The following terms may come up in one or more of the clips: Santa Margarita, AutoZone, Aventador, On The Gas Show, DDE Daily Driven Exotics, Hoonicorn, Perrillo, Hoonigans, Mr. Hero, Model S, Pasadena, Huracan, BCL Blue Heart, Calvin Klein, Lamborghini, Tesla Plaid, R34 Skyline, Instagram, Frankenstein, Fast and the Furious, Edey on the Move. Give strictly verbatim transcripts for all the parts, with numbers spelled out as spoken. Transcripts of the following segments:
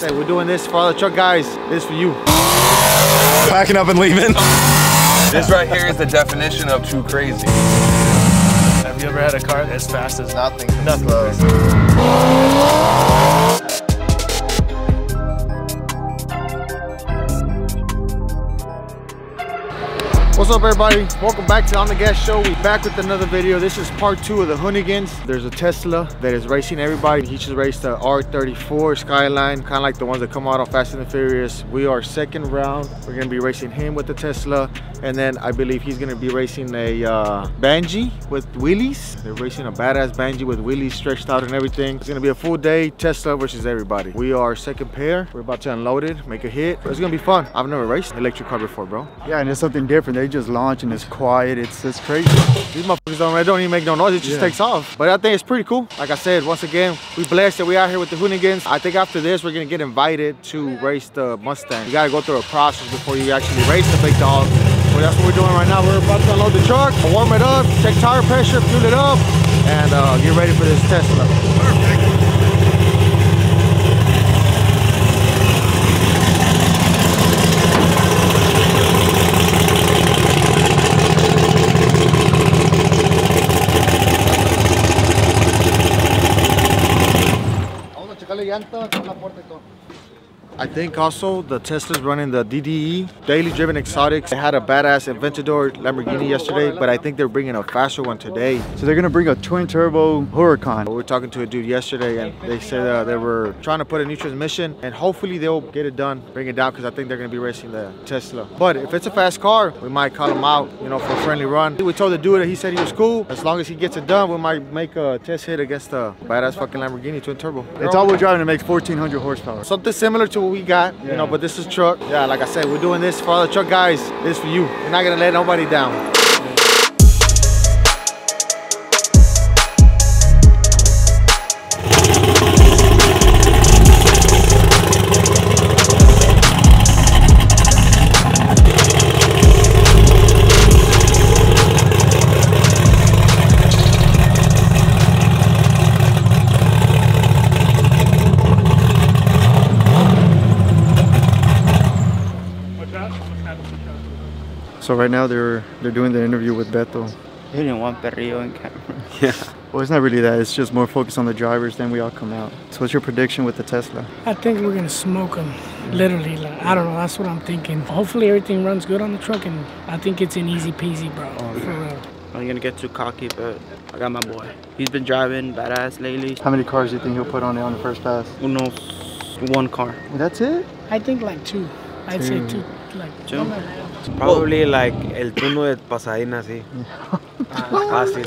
Hey, we're doing this for all the truck guys. This for you. Packing up and leaving. This right here is the definition of too crazy. Have you ever had a car as fast as nothing? Nothing. What's up, everybody? Welcome back to On The Gas Show. We're back with another video. This is part two of the Hoonigans. There's a Tesla that is racing everybody. He just raced the R thirty-four Skyline, kind of like the ones that come out on Fast and the Furious. We are second round. We're gonna be racing him with the Tesla. And then I believe he's gonna be racing a uh, Banshee with wheelies. They're racing a badass Banshee with wheelies stretched out and everything. It's gonna be a full day, Tesla versus everybody. We are second pair. We're about to unload it, make a hit. It's gonna be fun. I've never raced an electric car before, bro. Yeah, and it's something different. They just launch and it's quiet. It's just crazy. These motherfuckers don't, they don't even make no noise. It just yeah. takes off. But I think it's pretty cool. Like I said, once again, we blessed that we out here with the Hoonigans. I think after this, we're gonna get invited to race the Mustang. You gotta go through a process before you actually race the big dog. That's what we're doing right now. We're about to unload the truck, warm it up, check tire pressure, fuel it up, and uh, get ready for this Tesla. Perfect. I think also the Tesla's running the D D E Daily Driven Exotics. They had a badass Aventador Lamborghini yesterday, but I think they're bringing a faster one today. So they're gonna bring a twin turbo Huracan. We were talking to a dude yesterday and they said uh, they were trying to put a new transmission and hopefully they'll get it done, bring it down, because I think they're gonna be racing the Tesla. But if it's a fast car, we might call him out, you know, for a friendly run. We told the dude that he said he was cool. As long as he gets it done, we might make a test hit against the badass fucking Lamborghini twin turbo. It's all-wheel driving. It makes fourteen hundred horsepower. Something similar to we got, yeah. you know, but this is truck. Yeah, like I said, we're doing this for all the truck guys. This for you. We're not gonna let nobody down. So right now they're they're doing the interview with Beto. They didn't want Perrillo in camera. Yeah. Well, it's not really that. It's just more focused on the drivers. Then we all come out. So what's your prediction with the Tesla? I think we're gonna smoke them. Literally, like, I don't know. That's what I'm thinking. Hopefully everything runs good on the truck, and I think it's an easy peasy, bro. Oh, for real. I'm gonna get too cocky, but I got my boy. He's been driving badass lately. How many cars do you think he'll put on it on the first pass? Who knows? One car. That's it? I think like two. I'd say two, like two. Probably like El Turno de Pasadena, sí. Fácil.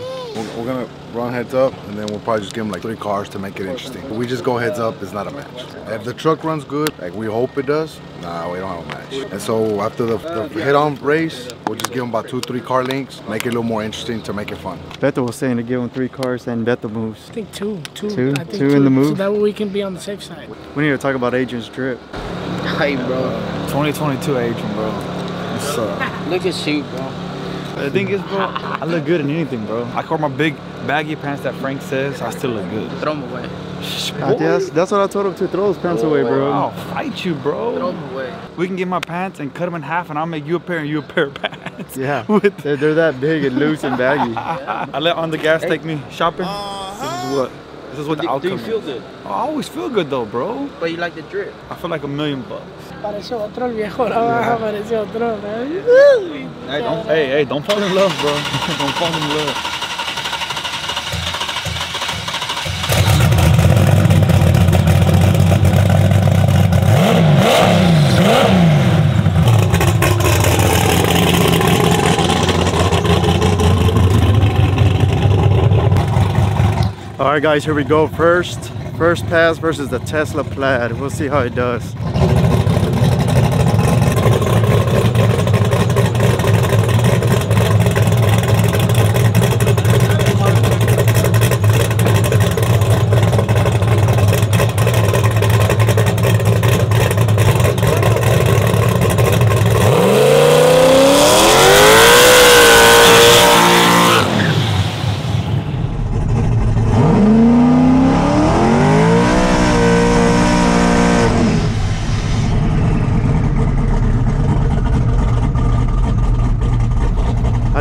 We're gonna run heads up, and then we'll probably just give them like three cars to make it interesting. If we just go heads up, it's not a match. If the truck runs good, like we hope it does, nah, we don't have a match. And so after the, the head-on race, we'll just give them about two, three car links, make it a little more interesting to make it fun. Beto was saying to give them three cars, and Beto moves. I think two, two, two, I think two, two in the move. So that way we can be on the safe side. We need to talk about Adrian's drip. Hey, bro. twenty twenty-two Adrian, bro. What's up? Look at you, bro. The thing is, bro, I look good in anything, bro. I call my big baggy pants that Frank says, I still look good. Throw them away. I guess that's what I told him to throw his pants throw away, away, bro. I'll fight you, bro. Throw them away. We can get my pants and cut them in half, and I'll make you a pair and you a pair of pants. Yeah, With they're, they're that big and loose and baggy. Yeah. I let On The Gas hey. take me shopping. Uh-huh. This is what. This is what the do, outcome do you feel is. Good? I always feel good though, bro. But you like the drip. I feel like a million bucks. Hey, don't, hey, hey, don't fall in love, bro. Don't fall in love. All right, guys, here we go. First, first pass versus the Tesla Plaid. We'll see how it does.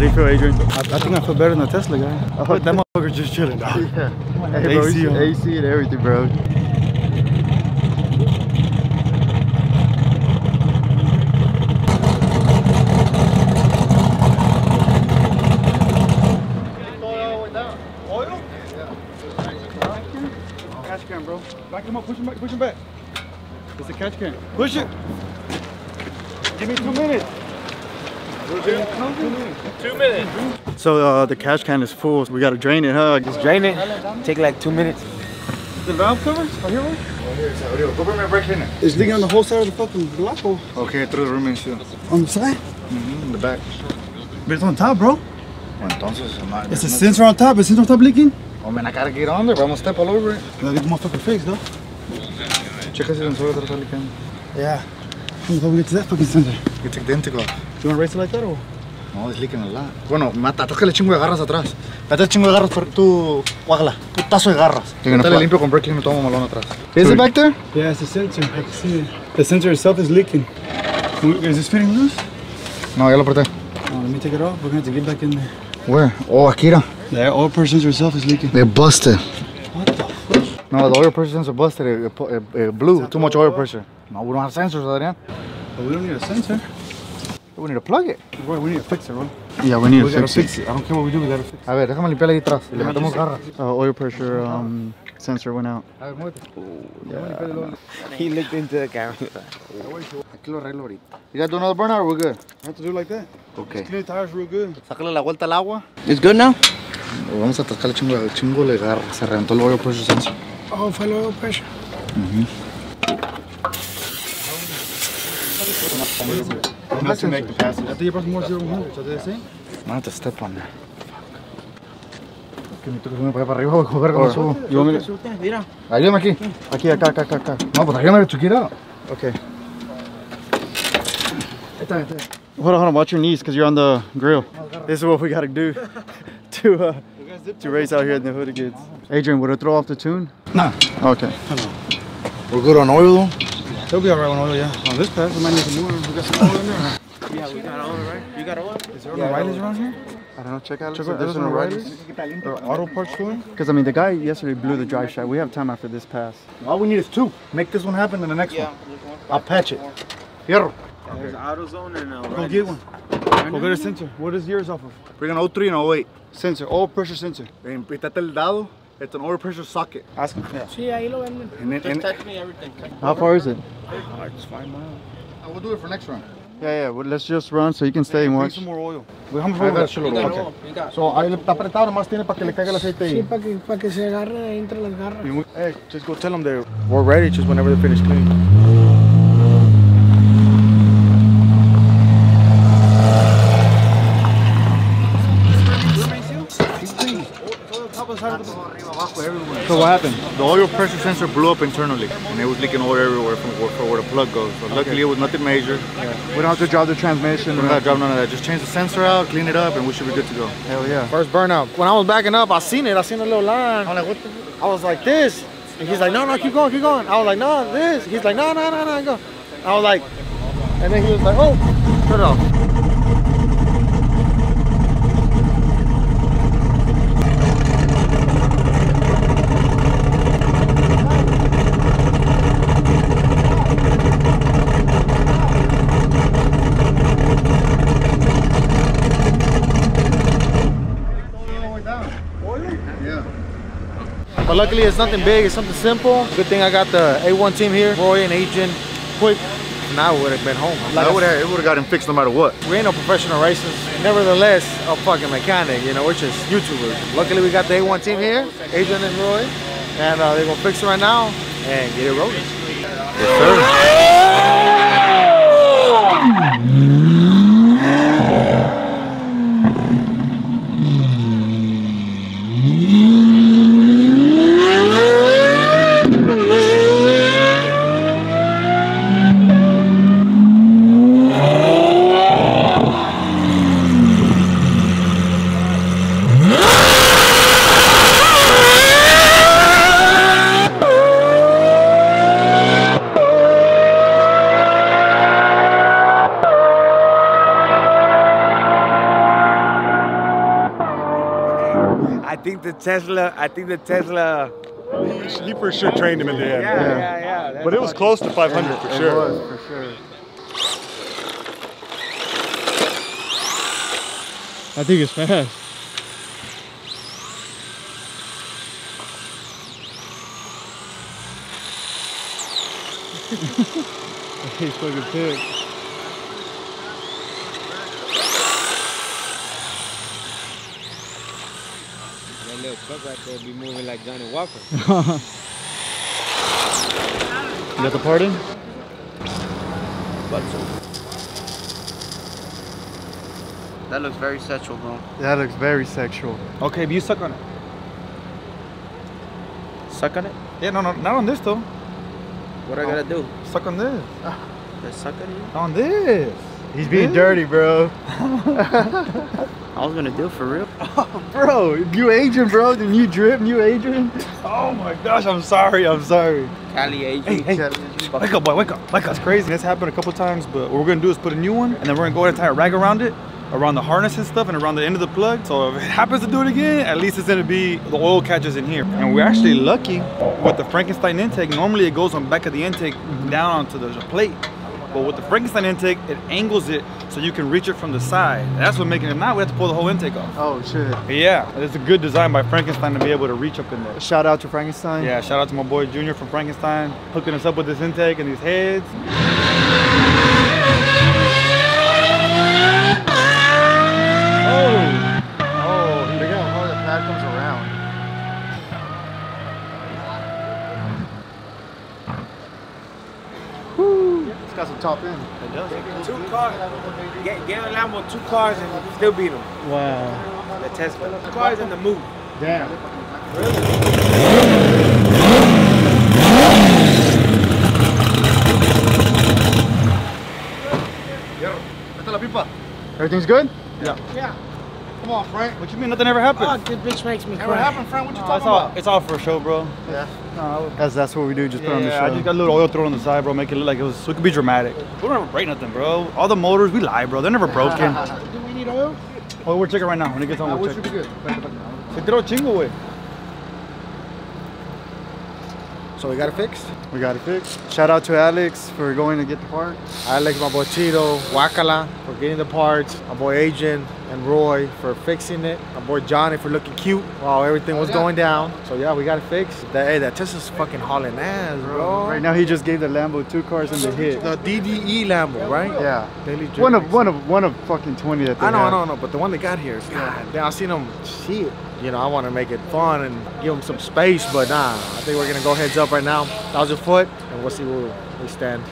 How do you feel, Adrian? I, I think I feel better than the Tesla guy. I thought that motherfucker's just chilling, dog. Yeah. Hey, A C, bro, A C and everything, bro. Catch can, bro. Back him up, push him back, push him back. It's a catch can. Push it! Give me two minutes. Two minutes. So uh, the catch can is full, so we gotta drain it, huh? Just drain it. Take like two minutes. The valve covers? Are here one? Oh, here's how it is. Go bring my brake in it. It's digging on the whole side of the fucking block hole. Okay, through the room and shit. On the side? Mm-hmm, in the back. But it's on top, bro. Well, entonces, not, it's a sensor on top. Is the sensor on top leaking? Oh man, I gotta get on there, but I'm gonna step all over it. Gotta get the motherfucker fixed, though. Check the sensor on top leaking. Yeah. Until we get to that fucking sensor. You take the integral. Do you want to race it like that or? No, it's leaking a lot. Bueno, mata, atascale chingo de garras atrás. Mata chingo de garras por tu guagla. Putazo de garras. You're gonna limpio con brake cleaner, tomo malón atrás. Is it back there? Yeah, it's the sensor. I can see it. The sensor itself is leaking. Is this fitting loose? No, ya lo apreté. No, let me take it off. We're gonna have to get back in there. Where? Oh, Akira. The oil pressure sensor itself is leaking. They busted. What the fuck? No, the oil pressure sensor busted. It, it, it blew. Too much oil pressure. No, we don't have sensors, Adrian. But we don't need a sensor. We need to plug it. Boy, we need to fix it, bro. Yeah, we need we to fix, fix it. it. I don't care what we do, we gotta fix it. A ver, déjame limpiarle ahí atrás. Le metemos garra. Uh, oil pressure um, sensor went out. A ver, muévete. Yeah. He looked into the camera. You gotta do another burnout or we're good? I have to do it like that. Okay. Just clean the tires real good. Sácale la vuelta al agua. It's good now? Vamos a atascarle chingo, chingo le garra. Se reventó el oil pressure sensor. Oh, fue el oil pressure. Mm-hmm. I'm not to make the passage. I think you brought more zero one hundred, so they're the same? I'm gonna have to step on that. You want me to? Mira. Ayúdame aquí. Aquí, acá, acá, acá. No, pues ayúdame to get out. Okay. Hold on, hold on. Watch your knees because you're on the grill. This is what we gotta do to uh, to race out here in the Hoonigans. Adrian, would it throw off the tune? Nah. Okay. We're good on oil though? He'll be alright on oil, yeah. On this pass, we might need some more. We got some oil in there. Yeah, we got oil, right? You got oil? Is there yeah, no riders around here? I don't know. Check out. Check out. There's, There's no riders. Or auto parts going? Because, I mean, the guy yesterday blew the drive shaft. We have time after this pass. All we need is two. Make this one happen and the next yeah, one. I'll patch it. Hierro. Okay. There's AutoZone and uh, riders. Go get one. Go get a sensor. What is yours off of? Bring an oh three and oh eight. Sensor. Oil pressure sensor. Empitate el dado. It's an oil pressure socket. Ask him. Yeah. Just text me everything. How far is it? Oh, it's five miles. I will do it for next round. Yeah, yeah. Well, let's just run so you can stay yeah, and watch. Some more oil. We have more oil. Okay. So, ahí está apretado, más tiene para que le caiga el aceite ahí. Sí, para que para que se agarre entre las garras. Hey, just go tell them that we're ready. Just whenever they finish cleaning. So what happened? The oil pressure sensor blew up internally and it was leaking oil everywhere from where, from where the plug goes. So luckily okay. It was nothing major. Yeah. We don't have to drive the transmission. We don't have to drive none of that. Just change the sensor out, clean it up, and we should be good to go. Hell yeah. First burnout. When I was backing up, I seen it. I seen a little line. I'm like, what the? I was like this. And he's like, no, no, keep going, keep going. I was like, no, this. He's like, no, no, no, no, go. I was like, and then he was like, oh, turn it off. But luckily it's nothing big, it's something simple. Good thing I got the A one team here, Roy and Adrian, quick. And I would have been home. Like I would have, it would have gotten fixed no matter what. We ain't no professional racers. Nevertheless, a fucking mechanic, you know, we're just YouTubers. Luckily we got the A one team here, Adrian and Roy. And uh, they're gonna fix it right now and get it rolling. Yes, sir. the Tesla, I think the Tesla... He for sure trained him in the end. Yeah, yeah, yeah. yeah. But it was close to five hundred yeah, for it sure. It was, for sure. I think it's fast. He's fucking pig. That little truck right there be moving like Johnny Walker. You got the part in? That looks very sexual, bro. That looks very sexual. Okay, but you suck on it. Suck on it? Yeah, no, no, not on this though. What I gotta do? Suck on this. They're sucking you? On this. He's being dirty, bro. I was gonna do it for real. Oh, bro, you Adrian, bro. The new drip, new Adrian. Oh my gosh, I'm sorry, I'm sorry. Cali Adrian. Hey, hey. Wake up, boy, wake up. Wake up. It's crazy. This happened a couple times, but what we're gonna do is put a new one, and then we're gonna go ahead and tie a rag around it, around the harness and stuff, and around the end of the plug. So if it happens to do it again, at least it's gonna be the oil catches in here. And we're actually lucky with the Frankenstein intake. Normally it goes on the back of the intake down onto the plate, but with the Frankenstein intake, it angles it so you can reach it from the side. And that's what making it now. We have to pull the whole intake off. Oh shit! Yeah, it's a good design by Frankenstein to be able to reach up in there. Shout out to Frankenstein. Yeah, shout out to my boy Junior from Frankenstein hooking us up with this intake and these heads. Got some top end. It does. Two cars. Get, get a Lambo, two cars, and still beat them. Wow. The Tesla. The cars in the move. Damn. Really? Yo. Everything's good? Yeah. Yeah. Come on, Frank. What you mean nothing ever happened? Oh, this bitch makes me cry. Never happened, Frank. What you no, talking it's all, about? It's all for a show, bro. Yeah. No, that's that's what we do. Just yeah, put on the show. Yeah, I just got a little oil thrown on the side, bro. Make it look like it was. So it could be dramatic. We don't ever break nothing, bro. All the motors, we lie, bro. They're never broken. Do we need oil? Oh, we're checking right now. When it gets home, we'll check. Se tiró chingo, wey. So we got it fixed. We got it fixed. Shout out to Alex for going to get the part. Alex, my boy Tito, Wakala for getting the parts. My boy Adrian and Roy for fixing it. My boy Johnny for looking cute while everything was going down. So yeah, we got it fixed. That, hey, that Tesla's fucking hauling ass, bro. Right now he just gave the Lambo two cars in the hit. The D D E Lambo, right? Yeah. Daily one of one of one of fucking twenty that they I know, I know, I know, but the one they got here is God. Damn, I seen them shit. You know, I want to make it fun and give them some space, but nah. I think we're gonna go heads up right now. Thousand foot, and we'll see where we stand.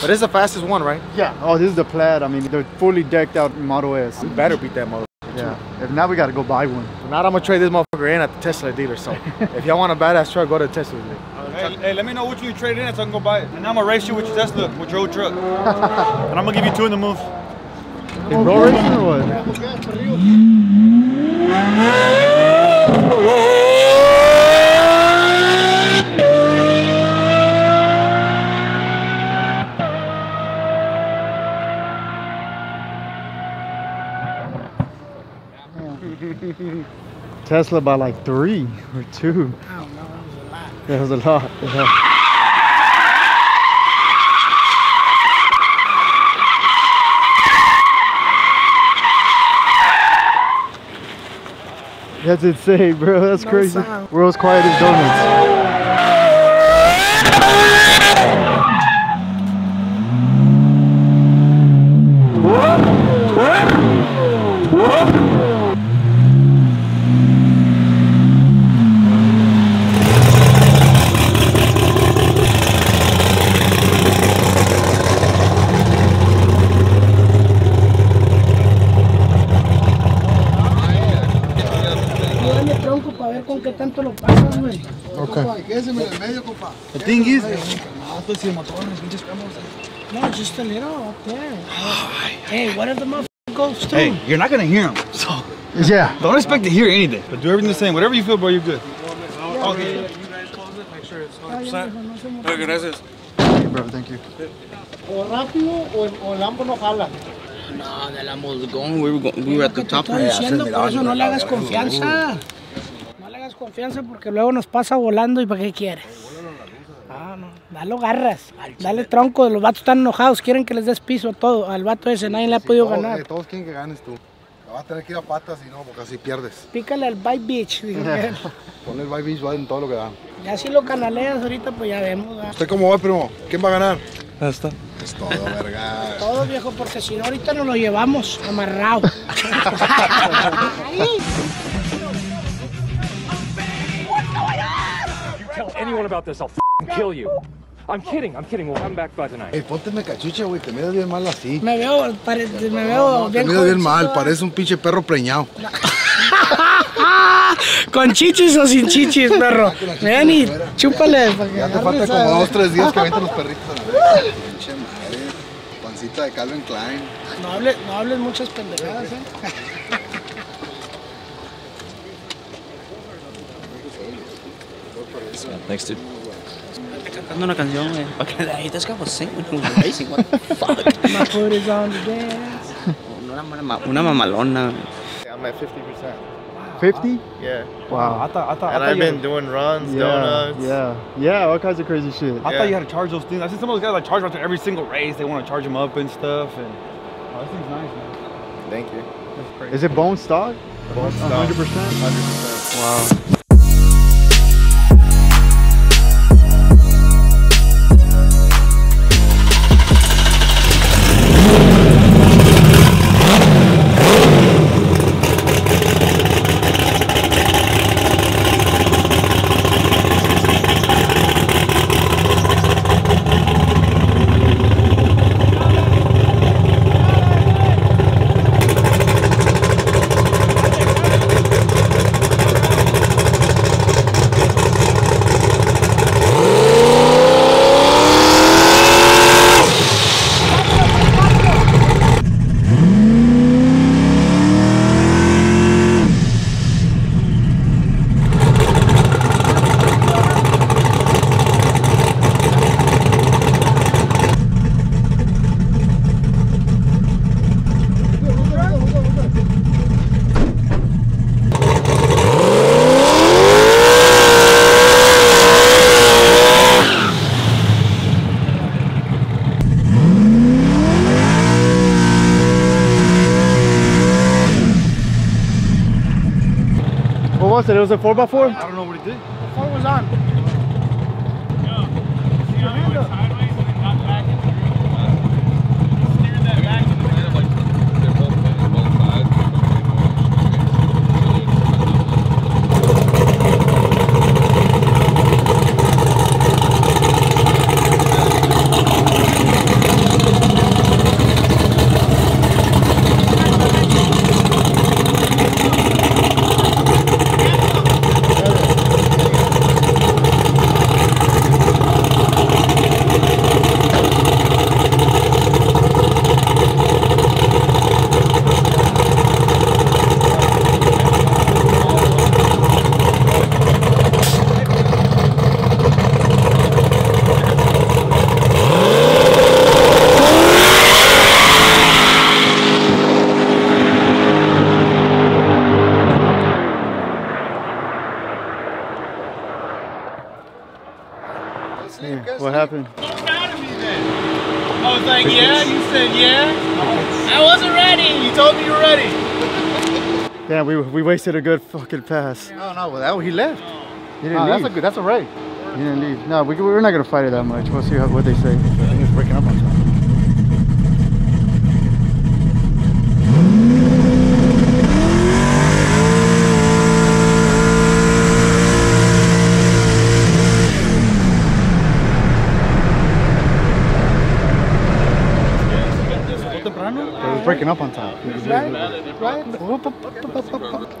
But this is the fastest one, right? Yeah. Oh, this is the Plaid. I mean, they're fully decked out Model S. We better beat that motherfucker. Yeah. Too. If not, we gotta go buy one. If not, I'm gonna trade this motherfucker in at the Tesla dealer. So, if y'all want a badass truck, go to the Tesla dealer. Hey, hey, let me know what you trade in, so I can go buy it. And I'm gonna race you with your Tesla, with your old truck. And I'm gonna give you two in the move. Hey, bro, racing or what? Tesla by like three or two. I don't know, that was a lot. That was a lot. That's insane, bro. That's no crazy. Sound. World's quietest donuts. The thing is, no, just a little up there. Hey, what if the motherfucker goes through? Hey, you're not gonna hear him, so yeah, don't expect to hear anything. But do everything the same. Whatever you feel, bro, you're good. Yeah, okay. You guys close it. Make sure it's one hundred percent. Okay, that's it. Hey, bro, thank you. O rápido o o Lambo no jala. No, the Lambo's going. We were going. We were at the top. No le hagas confianza. confianza porque luego nos pasa volando y para qué quieres. Ah, no, dale garras, dale tronco, los vatos están enojados, quieren que les des piso a todo, al vato ese nadie le ha podido ganar. Todos quieren que ganes tú. Vas a tener que ir a patas y no, porque así pierdes. Pícale al Bike Beach. Ponle el Bike Beach en todo lo que da. Ya si lo canaleas ahorita, pues ya vemos. ¿Verdad? ¿Usted cómo va, primo? ¿Quién va a ganar? Ya está. Es todo, verga. Es todo, viejo, porque si no, ahorita nos lo llevamos amarrado. Tell anyone about this, I'll f***ing kill you. I'm kidding, I'm kidding, we'll come back by tonight. Hey, ponte me cachucha, güey, te miras bien mal así. Me veo, pare, me no, veo no, bien. Te miras bien mal, parece un pinche perro preñado. No. Con chichis o sin chichis, perro. Ven y chúpale. Ya, ya te falta como dos, tres días que avientan los perritos a la vez. Pinche madre, pancita de Calvin Klein. No hables, no hables muchas pendejadas, eh. Thanks, dude. Cantando una canción, güey. Ahí te escapas, ¿eh? What the fuck? My foot is on the dance. Una mamalona. I'm at fifty percent. fifty? Yeah. Wow. I thought, I thought, and I I've been had, doing runs, yeah, donuts. Yeah. Yeah, all kinds of crazy shit. I yeah. thought you had to charge those things. I see some of those guys like charge after every single race. They want to charge them up and stuff. And oh, this thing's nice, man. Thank you. That's crazy. Is it bone stock? Bone stock. one hundred percent? one hundred percent. Wow. It was a four by four? I don't know what he did. The four was on. Yo, see how it went sideways and then got back and steered that back into the middle. They're both on both What happened? You got mad at me then. I was like, yeah, you said yeah. I wasn't ready. You told me you were ready. Damn, we we wasted a good fucking pass. No, no, well, that, he left. He didn't no, leave. That's a good. That's a right. He didn't leave. No, we we're not gonna fight it that much. We'll see how, what they say. I think it's breaking up on time. Breaking up on top. Right? Right?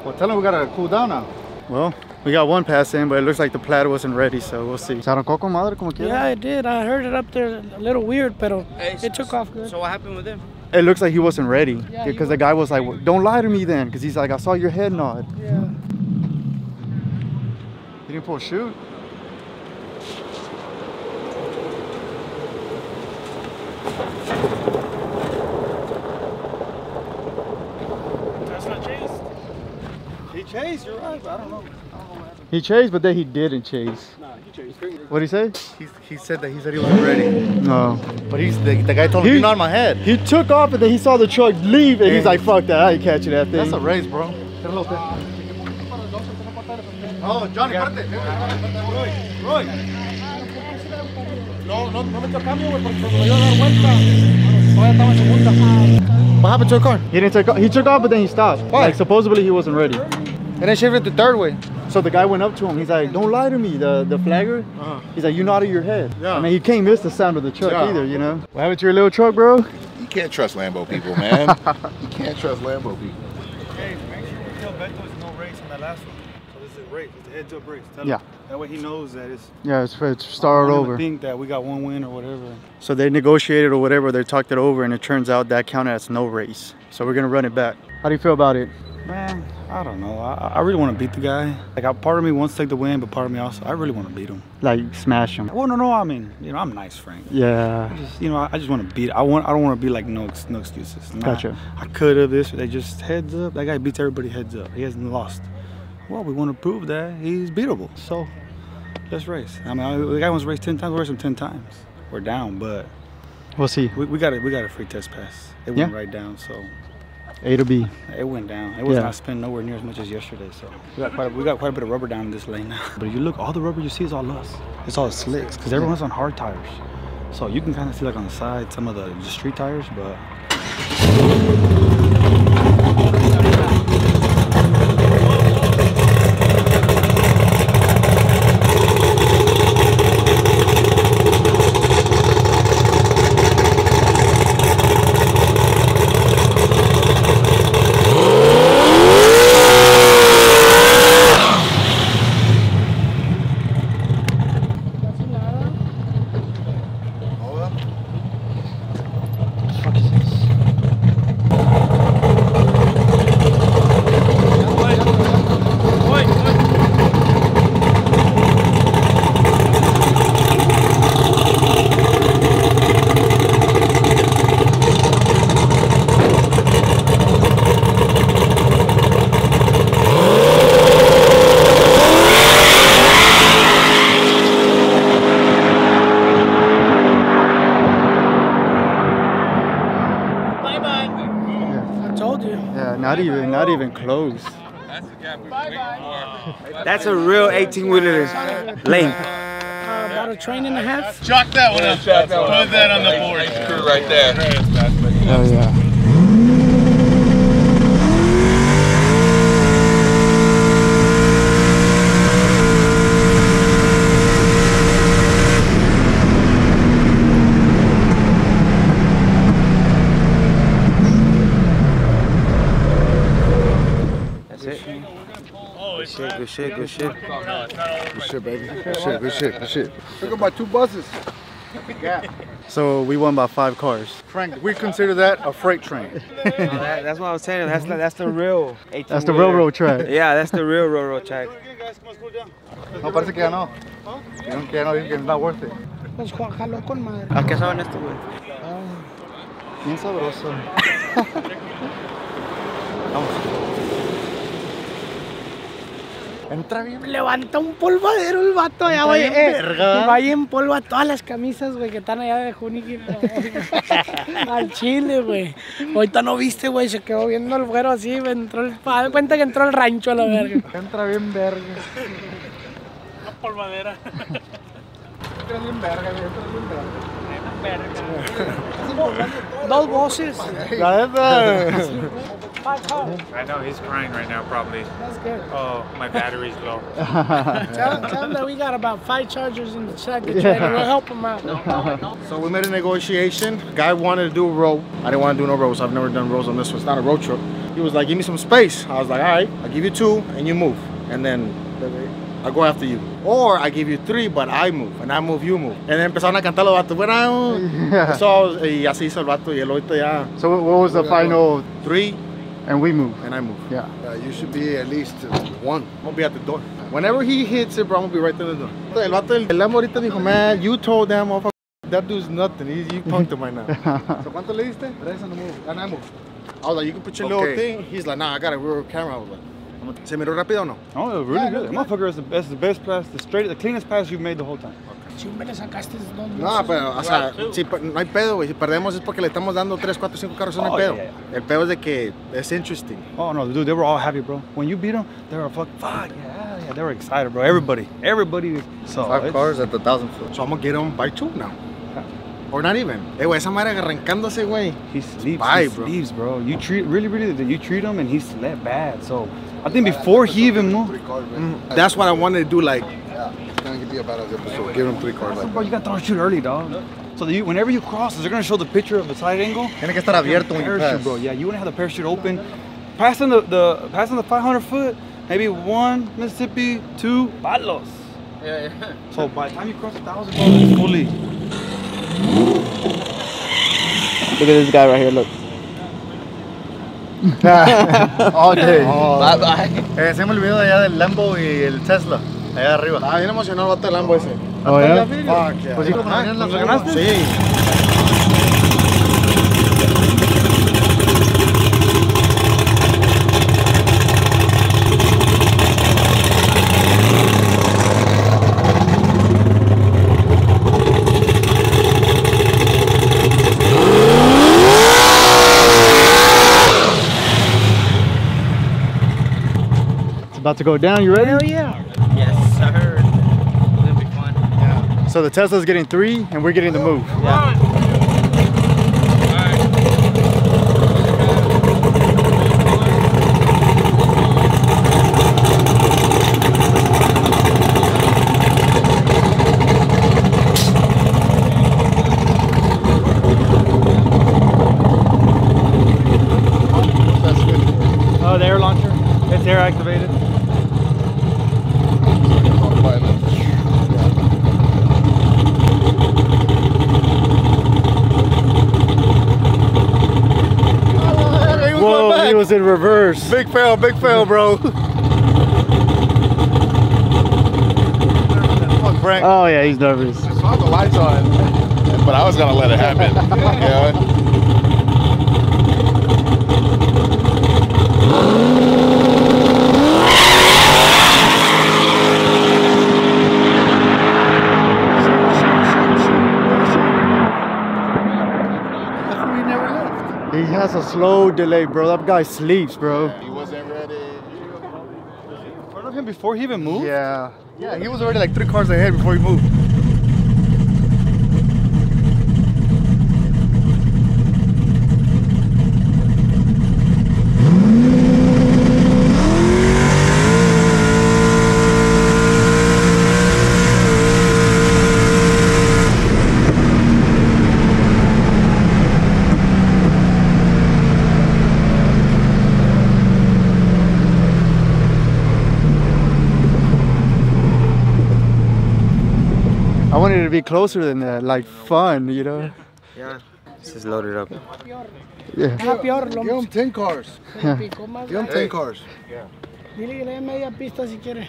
Well, tell them we gotta cool down now. Well, we got one pass in, but it looks like the Plaid wasn't ready, so we'll see. Yeah, it did. I heard it up there a little weird, but it took off good. So what happened with him? It looks like he wasn't ready, because yeah, the guy was like, well, don't lie to me then, because he's like, I saw your head nod. Yeah. He didn't pull a chute. Chase, you're right, but I don't know. I don't know what happened. He chased, but then he didn't chase. Nah, he chased. What'd he say? He, he said that he said he wasn't ready. No. But he's the, the guy told him, he, you're not on my head. He took off and then he saw the truck leave and, and he's like, fuck that, I ain't catching that thing. That's a race, bro. Oh, Johnny, parte. Roy, No, no, no meto el cambio, güey, porque me iba a dar vuelta. Todavía estaba en segunda. What happened to your car? He didn't take off. He took off, but then he stopped. Why? Like, supposedly he wasn't ready. And then shifted to third way. So the guy went up to him. He's like, don't lie to me, the, the flagger. Uh-huh. He's like, you're not out of your head. Yeah. I mean, you can't miss the sound of the truck yeah. either, you know? What happened to your little truck, bro? You can't trust Lambo people, man. You can't trust Lambo people. Hey, make sure you tell Beto it's no race on that last one. So this is a race. It's a heads-up race. Tell yeah. him. That way he knows that it's... Yeah, it's, it's start over. I think that we got one win or whatever. So they negotiated or whatever. They talked it over, and it turns out that counted as no race. So we're going to run it back. How do you feel about it? Man, I don't know. I, I really want to beat the guy. Like, I, part of me wants to take the win, but part of me also, I really want to beat him. Like, smash him. Well, no, no. I mean, you know, I'm nice, Frank. Yeah. I just, you know, I, I just want to beat. I want. I don't want to be like no, no excuses. Nah, gotcha. I could have this. They just heads up. That guy beats everybody heads up. He hasn't lost. Well, we want to prove that he's beatable. So, let's race. I mean, the guy wants to race ten times. We race him ten times. We're down, but we'll see. We, we got it. We got a free test pass. It went yeah. right down. So. A to B. It went down. It was yeah. not spent nowhere near as much as yesterday. So we got, quite a, we got quite a bit of rubber down in this lane now. But if you look, all the rubber you see is all us. It's all slicks because everyone's yeah. on hard tires. So you can kind of see like on the side some of the street tires, but. Not even close. That's the gap we were waiting for. That's a real eighteen wheeler length. Uh, about a train and a half. Chalk that one up. Put that on the board. Crew right there. Oh yeah. Good shit, good shit. Good shit, baby. Good shit, good shit, good shit. Took up by two buses. Yeah. So we won by five cars. Frank, we consider that a freight train. No, that, that's what I was saying. That's the, that's the real. That's the railroad track. Yeah, that's the real railroad track. No parece que ganó. No, que no, it's not worth it. ¿A qué saben esto, güey? Bien sabroso. Vamos. Entra bien. Levanta un polvadero el vato allá, güey. Eh, vaya en polvo a todas las camisas, güey, que están allá de Hoonicorn. Al chile, güey. Ahorita no viste, güey, se quedó viendo el güero así, me entró el... Pa... Cuenta que entró el rancho a la verga. Entra bien verga. Una polvadera. Entra bien verga, güey, entra bien verga. Those bosses. I know he's crying right now, probably. That's good. Oh, my battery's low. tell, tell him that we got about five chargers in the second yeah. trailer. We'll help him out. No, no, no. So we made a negotiation. Guy wanted to do a road. I didn't want to do no roads. I've never done roads on this one. It's not a road trip. He was like, give me some space. I was like, all right, I'll give you two and you move. And then I go after you. Or I give you three, but I move. And I move, you move. And then empezaron a cantar los vatos. Bueno, so, y así hizo el vato y el otro ya. So what was the final? Three. And we move. And I move. Yeah. Uh, you should be at least one. I'm gonna be at the door. Whenever he hits it, bro, I'm gonna be right there at the door. El vato del Lambo ahorita dijo, man, you told them off. That dude's nothing. He's, you punked him right now. So, ¿cuánto le diste? Tres and I move. And I move. I was like, you can put your okay. little thing. He's like, nah, I got a real camera. I was like, ¿Se miró rápido o no? No, it was really yeah, good. That motherfucker is the best, the best pass, the straight, the cleanest pass you've made the whole time. Chumbe le sacaste dos luces. No, pero, o sea, si, no hay pedo, güey. Si perdemos es porque le estamos dando tres, cuatro, cinco carros, no hay oh, pedo. Yeah, yeah. El pedo es de que es interesting. Oh, no, dude, they were all happy, bro. When you beat them, they were fucking, fuck, yeah, yeah, they were excited, bro. Everybody, everybody. So, Five cars at the thousand foot. So I'm gonna get them by two now. Yeah. Or not even. Eh, güey, esa madre arrancándose, güey. He sleeps, bye, he bro. sleeps, bro. You treat, really, really, you treat him and he slept bad. So, I think before he even moved, mm, that's what I wanted to do, like. Be about a episode. Give them three cars. Like bro, you gotta throw shoot early, dog. So you, whenever you cross, they're gonna show the picture of the side angle. Tiene que estar abierto when you pass. Bro, yeah, you wanna have the parachute open. Passing the, the passing the five hundred foot, maybe one Mississippi, two palos. Yeah, yeah. So by the time you cross a thousand, it's fully. Look at this guy right here. Look. All day. Oh, bye bye. Eh, se me olvidó allá del Lambo y el Tesla. Allá arriba. Ah, bien emocionado el vato del Lambo ese. Oh, ¿ya? Pues sí, ¿lo ganaste? Sí. It's about to go down. You ready? Hell yeah. So the Tesla's getting three, and we're getting the move. Yeah. Oh, the air launcher. It's air activated. Was in reverse. Big fail, big fail, bro. Oh yeah, he's nervous. I saw the lights on, but I was gonna let it happen. Yeah. That's a slow delay, bro. That guy sleeps, bro. Yeah, he wasn't ready. In front of him before he even moved? Yeah. Yeah, he was already like three cars ahead before he moved. To be closer than that, like fun, you know. Yeah, this is loaded up. Yeah. Give them ten cars. Yeah. Give them ten cars. Yeah. Dile que le dé media pista si quiere.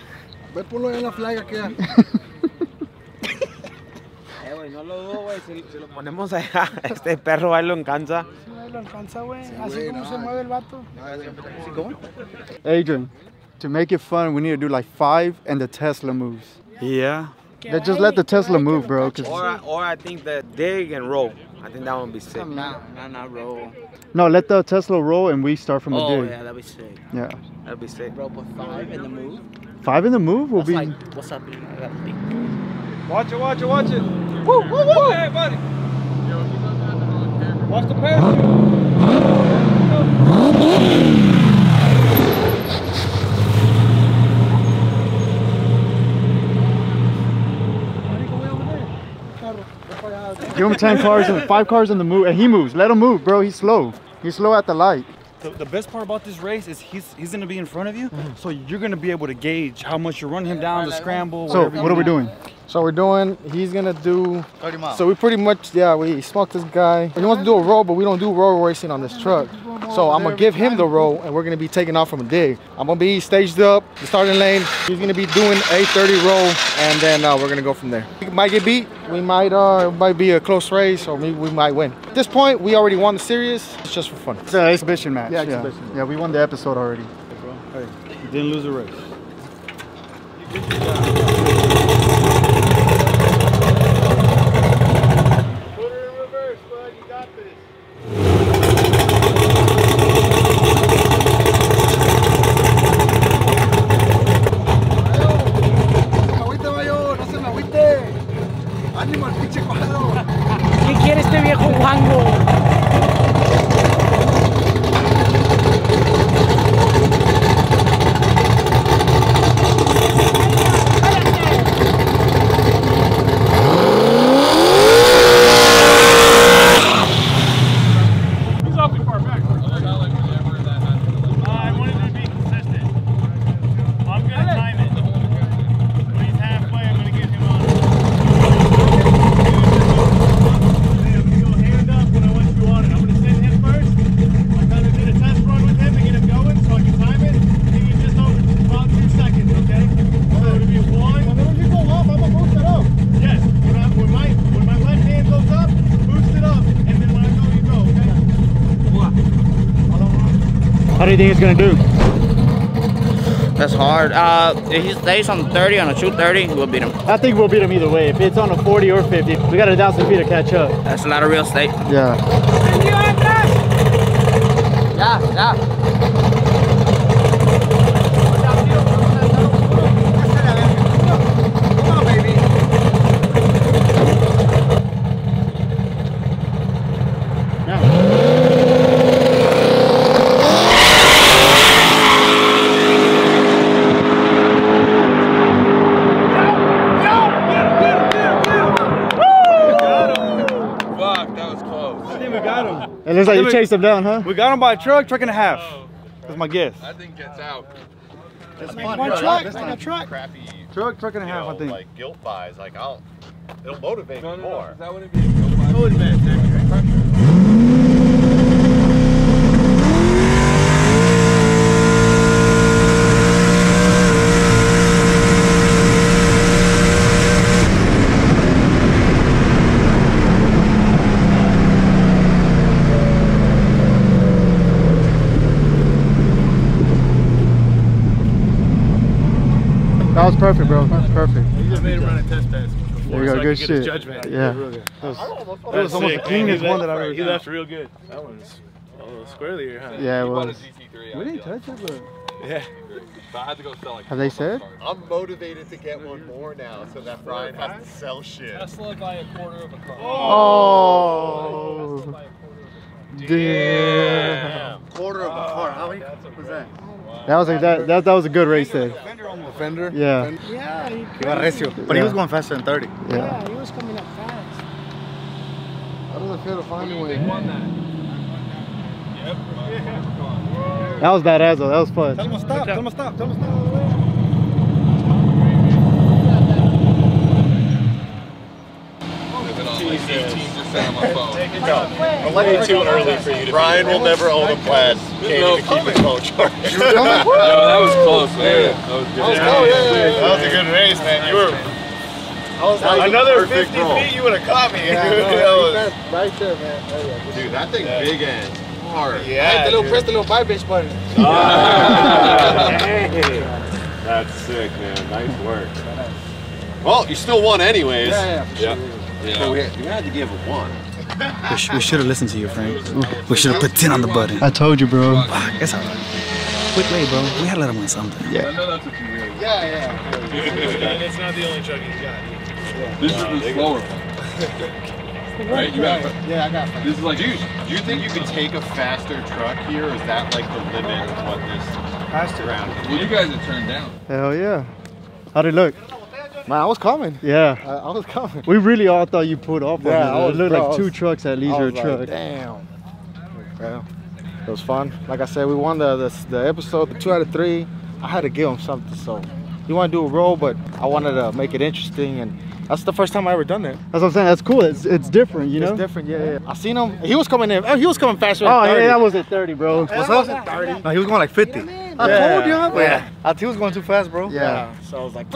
Ve ponlo en la flag que. Eh, güey, no lo dudo, güey. Si lo ponemos allá, este perro va y lo engancha. Lo alcanza, güey. Así como se mueve el vato. Así como. Adrian, to make it fun, we need to do like five and the Tesla moves. Yeah. They just let the Tesla move, bro. Or I, or I think that dig and roll. I think that one would be sick. Not, not, not roll. No, let the Tesla roll and we start from oh, the dig. Oh yeah, that'd be sick. Yeah. That'd be sick. Bro, but five in the move? Five in the move will That's be... Like, what's up, dude? I gotta think. Watch it, watch it, watch it. Woo, woo, woo. Hey, buddy. Watch the parachute. Give him ten cars and five cars in the move, and he moves. Let him move, bro. He's slow. He's slow at the light. The, the best part about this race is he's he's gonna be in front of you, mm. so you're gonna be able to gauge how much you run him down, the scramble. So what are we doing? So we're doing. He's gonna do thirty miles. So we pretty much yeah we smoked this guy. He wants to do a roll, but we don't do roll racing on this truck. So I'm gonna give him the roll, and we're gonna be taking off from a dig. I'm gonna be staged up, the starting lane. He's gonna be doing a thirty roll, and then uh, we're gonna go from there. We might get beat. We might uh, it might be a close race, or maybe we might win. At this point, we already won the series. It's just for fun. It's an exhibition match. Yeah, exhibition. Yeah, yeah we won the episode already. Hey, bro. Hey. Didn't lose a race. You did your job. Put her in reverse, bud. You got this. ¿Qué quiere este viejo guango? How do you think it's gonna do? That's hard. Uh, if he stays on the thirty, on a two thirty, we'll beat him. I think we'll beat him either way. If it's on a forty or fifty, we got a thousand feet to catch up. That's a lot of real estate. Yeah. Yeah, yeah. Yeah. It looks like you chased him down, huh? We got him by a truck, truck and a half. Oh, that's my guess. I think that's out. That's I mean, one truck, that's not a truck. Crappy, truck, truck and a half, know, I think. Like guilt buys, like I'll, it'll motivate no, me no, more. No, that wouldn't be a guilt buy. It would be that was perfect, bro. That was perfect. You just made him run a test pass. There you go, so good shit. His judgment. Yeah. That was, that was sick. Almost the cleanest one that I ever. He left real good. That one's a little squirrelier, huh? Yeah, it was. We didn't touch it, but. Yeah. So I had to go sell like. Have they said? I'm motivated to get one more now, so that Brian has to sell shit. Tesla by a quarter of a car. Oh. Tesla by a quarter of a car. Damn. Quarter of a car. How many was that? That was like that. That that was a good race there. Fender? Yeah. Yeah, he could. But he was going faster than thirty. Yeah, yeah, he was coming up fast. How does it feel to find a way? That was badass though, that was fun. Tell him to stop, tell him to stop, tell him to stop. I'm way too early for you to Brian will never own a Plaid. Can't even keep his phone charged. No, that was close, man. Yeah. That was good. Oh, yeah, yeah, yeah. That was a good race, man. You were... Another fifty feet, you would have caught me. Yeah, that was... Right there, man. Dude, that thing's big ass. Hard. Yeah, I had to little press the little buy bitch button. That's sick, man. Nice work. Well, you still won anyways. Yeah, yeah. Yeah. So we, had, we had to give him one. We, sh we should have listened to you, Frank. We should have put ten on the button. I told you, bro. Fuck, it's all right. Quick way, bro. We had to let him win something. Yeah. I know that's what you really want. Yeah, yeah. And it's not the only truck he's got. Yeah. This no, is the slower one. Right? You got it. Yeah, I got it. This is like, dude, do you think you could take a faster truck here? Or is that like the limit of what this faster round is? Well, you guys are turned down. Hell yeah. How'd it look? Man, I was coming. Yeah. I, I was coming. We really all thought you pulled off on yeah, it. It looked bro, like two was, trucks at least or a truck. Like, damn. Well, it was fun. Like I said, we won the, the the episode, the two out of three. I had to give him something. So you want to do a roll, but I wanted to make it interesting. And that's the first time I ever done that. That's what I'm saying. That's cool. It's it's different, you know? It's different, yeah, yeah. I seen him. He was coming in. He was coming faster than oh, thirty. Yeah, that was at thirty, bro. What's up? Was at thirty. No, he was going like fifty. You know I, mean? I yeah. told you. Yeah. yeah. I, he was going too fast, bro. Yeah. yeah. So I was like...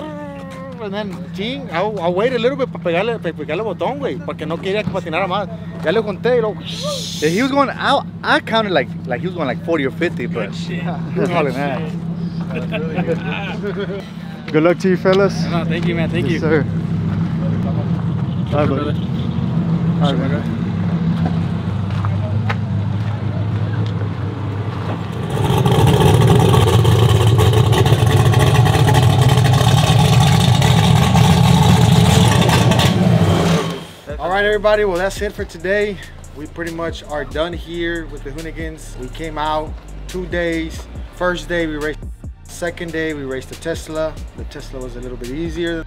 And then, sí, I, I waited a little bit para pegarle, para pegarle botón, güey, porque no quería que patinara más. Ya le conté y luego... Yeah, he was going out. I counted like like he was going like forty or fifty, but... Good shit. He was hauling ass. That was really good. Good luck to you, fellas. No, thank you, man. Thank yes, you. Sir. Bye, brother. All right, brother. All right, everybody, well, that's it for today. We pretty much are done here with the Hoonigans. We came out two days. First day we raced, second day we raced the Tesla. The Tesla was a little bit easier.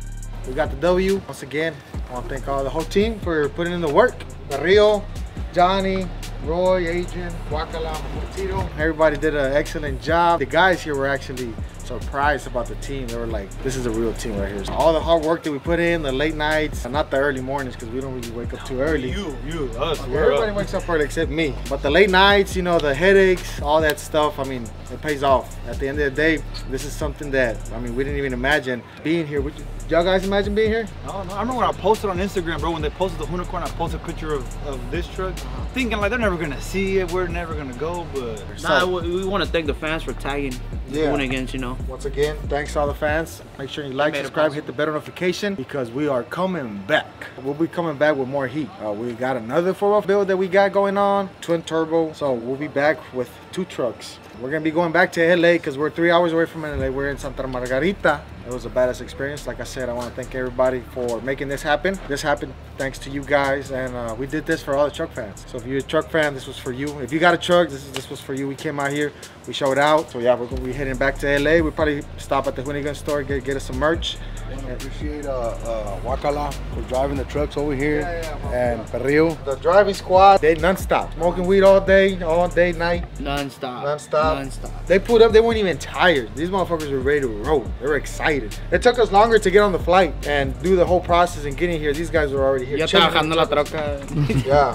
We got the W. Once again, I want to thank all the whole team for putting in the work. Barrio, Johnny, Roy, Adrian, Guacala, Mutiro. Everybody did an excellent job. The guys here were actually surprised about the team. They were like, this is a real team right here. So all the hard work that we put in, the late nights, and not the early mornings, because we don't really wake up too early. You, you, us, okay, we're everybody up. Wakes up early except me. But the late nights, you know, the headaches, all that stuff, I mean, it pays off. At the end of the day, this is something that, I mean, we didn't even imagine being here. Would y'all guys imagine being here? No, no, I remember when I posted on Instagram, bro, when they posted the Hoonicorn, I posted a picture of, of this truck, thinking like, they're never gonna see it, we're never gonna go, but. Nah, so, we, we wanna thank the fans for tagging the Hoonigans, you know. Once again, thanks to all the fans. Make sure you like, subscribe, hit the bell notification because we are coming back. We'll be coming back with more heat. Uh, we got another four-wheel build that we got going on, twin turbo. So we'll be back with two trucks. We're gonna be going back to L A because we're three hours away from L A. We're in Santa Margarita. It was a badass experience. Like I said, I wanna thank everybody for making this happen. This happened thanks to you guys, and uh, we did this for all the truck fans. So if you're a truck fan, this was for you. If you got a truck, this, is, this was for you. We came out here, we showed out. So yeah, we're gonna be heading back to L A. We'll probably stop at the Hoonigan store, get, get us some merch. I wanna appreciate uh, uh, Wakala for driving the trucks over here, yeah, yeah, and Perrillo. The driving squad, they non-stop. Smoking weed all day, all day, night. Non-stop. Non-stop. Non-stop. They pulled up, they weren't even tired. These motherfuckers were ready to roll. They were excited. It took us longer to get on the flight and do the whole process and getting here. These guys were already here. Yeah,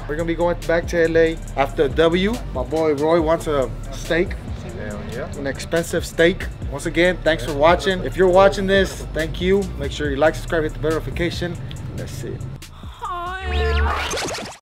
we're gonna be going back to L A after W. My boy Roy wants a steak. Yeah. An expensive steak. Once again, thanks for watching. If you're watching this, thank you. Make sure you like, subscribe, hit the notification. That's it.